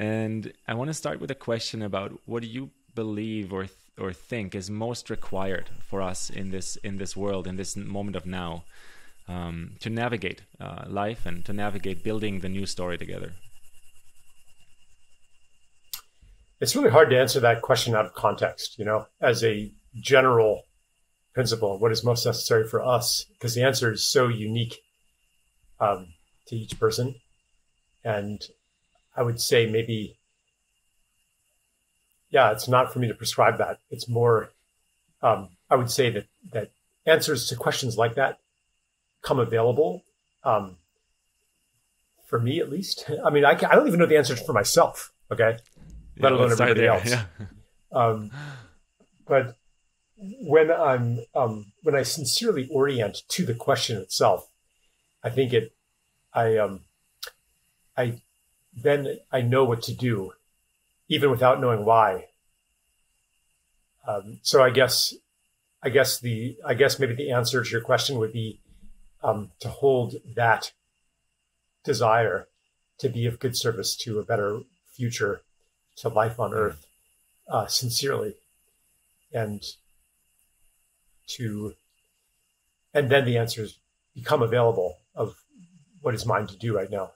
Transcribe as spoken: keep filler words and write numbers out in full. And I want to start with a question about what do you believe or th or think is most required for us in this in this world, in this moment of now, um, to navigate uh, life and to navigate building the new story together? It's really hard to answer that question out of context, you know, as a general principle, what is most necessary for us, because the answer is so unique um, to each person. And I would say maybe, yeah, it's not for me to prescribe that. It's more, um, I would say that, that answers to questions like that come available, um, for me at least. I mean, I, I don't even know the answers for myself, okay? Let alone everybody else. Yeah. Um, but when I'm, um, when I sincerely orient to the question itself, I think it, I, um, I, then I know what to do, even without knowing why. Um, so I guess, I guess the, I guess maybe the answer to your question would be, um, to hold that desire to be of good service to a better future, to life on earth, uh, sincerely, and to, and then the answers become available of what is mine to do right now.